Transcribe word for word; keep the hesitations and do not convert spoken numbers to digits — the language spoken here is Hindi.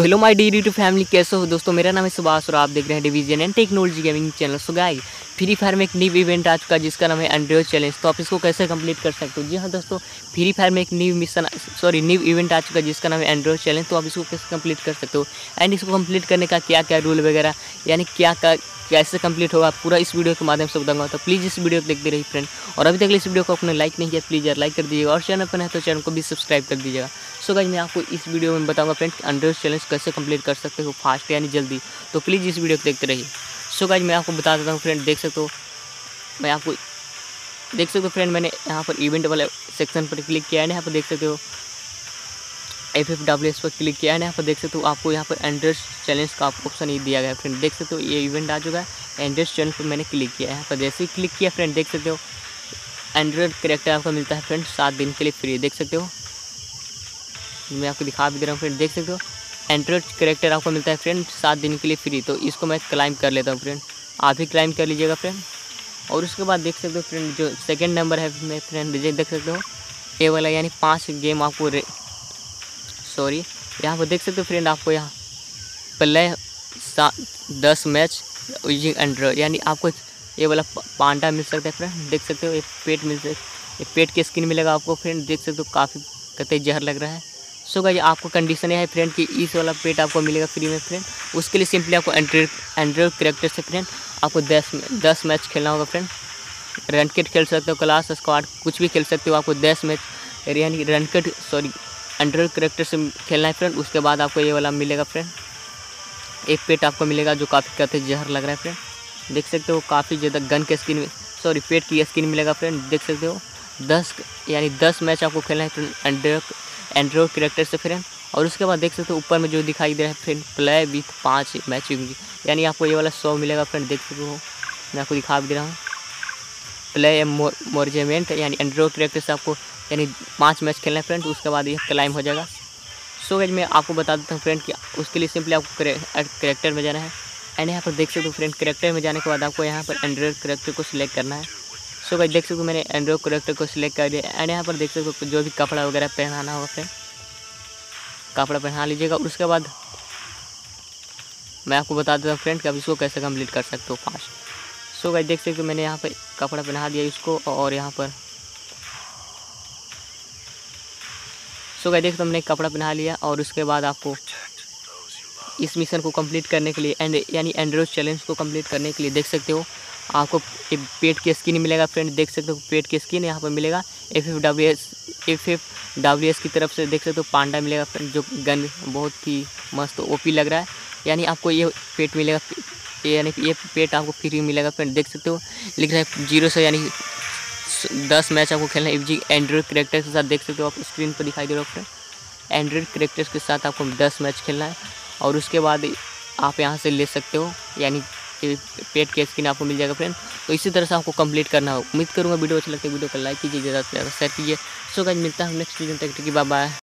Hello my dear YouTube family, कैसे हो दोस्तों। मेरा नाम है सुभाष और आप देख रहे हैं division and technology gaming channel. So guys, free fire में एक न्यू इवेंट आ चुका है जिसका नाम है एंड्रॉइड चैलेंज। तो आप इसको कैसे कंप्लीट कर सकते हो। जी हाँ दोस्तों, फ्री फायर में एक new mission sorry new event आ चुका है जिसका नाम है एंड्रॉइड चैलेंज। तो आप इसको कैसे कंप्लीट कर सकते हो एंड इसको कंप्लीट करने का क्या क्या रूल वगैरह, यानी क्या क्या कैसे कंप्लीट होगा, पूरा इस वीडियो के माध्यम से बताऊंगा। तो प्लीज़ इस वीडियो को देखते रहिए फ्रेंड। और अभी तक इस वीडियो को आपने लाइक नहीं किया, प्लीज़ यार लाइक कर दीजिएगा। और चैनल पर है तो चैनल को भी सब्सक्राइब कर दीजिएगा। सो गाइस, मैं आपको इस वीडियो में बताऊंगा फ्रेंड एंड्रॉइड चैलेंज कैसे कंप्लीट कर सकते हो फास्ट यानी जल्दी। तो प्लीज़ इस वीडियो को देखते रहिए। सो गाइस, मैं आपको बता देता हूँ फ्रेंड, देख सकते हो मैं आपको देख सकते हो फ्रेंड, मैंने यहाँ पर इवेंट वाले सेक्शन पर क्लिक किया है। यहाँ पर देख सकते हो एफ एफ डब्ल्यू एस पर क्लिक किया है। यहाँ पर देख सकते हो आपको यहाँ पर एंड्रॉइड चैलेंज का आपको ऑप्शन ये दिया गया है फ्रेंड। देख सकते हो ये इवेंट आ चुका है। एंड्रॉइड चैलेंज पर मैंने क्लिक किया है। यहाँ पर जैसे ही क्लिक किया फ्रेंड, देख सकते हो एंड्रॉइड करेक्टर आपको मिलता है फ्रेंड सात दिन के लिए फ्री। देख सकते हो, मैं आपको दिखा भी दे रहा हूँ फ्रेंड। देख सकते हो एंड्रॉइड करेक्टर आपको मिलता है फ्रेंड सात दिन के लिए फ्री। तो इसको मैं क्लाइम कर लेता हूँ फ्रेंड, आप भी क्लाइम कर लीजिएगा फ्रेंड। और उसके बाद देख सकते हो फ्रेंड जो सेकेंड नंबर है मैं फ्रेंड देख सकते हो ये वाला, यानी पाँच गेम आपको सॉरी यहाँ पर देख सकते हो फ्रेंड, आपको यहाँ प्ले सा दस मैच यूजिंग एंड्रॉइड, यानी आपको ये वाला पांडा मिल सकता है फ्रेंड। देख सकते हो ये पेट मिल सकता है, पेट के स्किन मिलेगा आपको फ्रेंड। देख सकते हो काफ़ी कतई जहर लग रहा है। सो गाइस, आपको कंडीशन यह है फ्रेंड कि इस वाला पेट आपको मिलेगा फ्री में फ्रेंड। उसके लिए सिंपली आपको एंड्रॉइड एंड्रॉइड करेक्टर से फ्रेंड आपको दस दस मैच खेलना होगा फ्रेंड। रनकेट खेल सकते हो, क्लास स्क्वाड कुछ भी खेल सकते हो। आपको दस मैच यानी रनकेट सॉरी एंड्रॉइड करेक्टर से खेलना है फ्रेंड। उसके बाद आपको ये वाला मिलेगा फ्रेंड, एक पेट आपको मिलेगा जो काफ़ी काफ़ी जहर लग रहा है फ्रेंड। देख सकते हो काफ़ी ज़्यादा गन के स्किन सॉरी पेट की स्किन मिलेगा फ्रेंड। देख सकते हो दस यानी दस मैच आपको खेलना है फ्रेंड एंड्रॉइड एंड्रॉइड करेक्टर से फ्रेंड। और उसके बाद देख सकते हो ऊपर में जो दिखाई दे रहा है फ्रेंड प्ले विथ पाँच मैच, यानी आपको ये वाला सौ मिलेगा फ्रेंड। देख सकते हो मैं आपको दिखा भी दे रहा हूँ प्ले मोरजेमेंट, यानी एंड्रॉइड करेक्टर से आपको यानी पाँच मैच खेलना है फ्रेंड। उसके बाद ये क्लाइम हो जाएगा। सो गाइस, मैं आपको बता देता हूँ फ्रेंड कि उसके लिए सिंपली आपको करेक्टर में जाना है एंड यहाँ पर देख सकते हो फ्रेंड करेक्टर में जाने के बाद आपको यहाँ पर एंड्रॉइड करेक्टर को सिलेक्ट करना है। सो गाइस, देख सकते हो मैंने एंड्रॉइड करेक्टर को सिलेक्ट कर दिया एंड यहाँ पर देख सकते हो जो भी कपड़ा वगैरह पहनाना होगा फ्रेंड कपड़ा पहना लीजिएगा। उसके बाद मैं आपको बता देता हूँ फ्रेंड कि आप इसको कैसे कम्प्लीट कर सकते हो फास्ट। सो गाइस, देख सकते हो मैंने यहाँ पर कपड़ा पहना दिया इसको और यहाँ पर सो गाइस, देख सकते हमने कपड़ा पहना लिया। और उसके बाद आपको इस मिशन को कंप्लीट करने के लिए एंड यानी एंड्रॉइड चैलेंज को कंप्लीट करने के लिए देख सकते हो आपको पेट की स्किन मिलेगा फ्रेंड। देख सकते हो पेट की स्किन यहाँ पर मिलेगा F F W S F F W S की तरफ से। देख सकते हो पांडा मिलेगा फ्रेंड जो गन बहुत ही मस्त ओपी लग रहा है, यानी आपको ये पेट मिलेगा, यानी ये पेट आपको फ्री मिलेगा फ्रेंड। देख सकते हो लिख रहा है जीरो से, यानी दस मैच आपको खेलना है जी एंड्रॉइड करेक्टर्स के साथ। देख सकते हो आप स्क्रीन पर दिखाई दे रहा हो फ्रेंड एंड्रॉइड करेक्टर्स के साथ आपको दस मैच खेलना है। और उसके बाद आप यहाँ से ले सकते हो, यानी पेट की स्किन आपको मिल जाएगा फ्रेंड। तो इसी तरह से आपको कंप्लीट करना हो। उम्मीद करूँगा वीडियो अच्छा लगता है, वीडियो को लाइक कीजिए, ज़्यादा से ज़्यादा शेयर कीजिए। सो गाइस, मिलता है नेक्स्ट वीडियो, तक बाय बाय।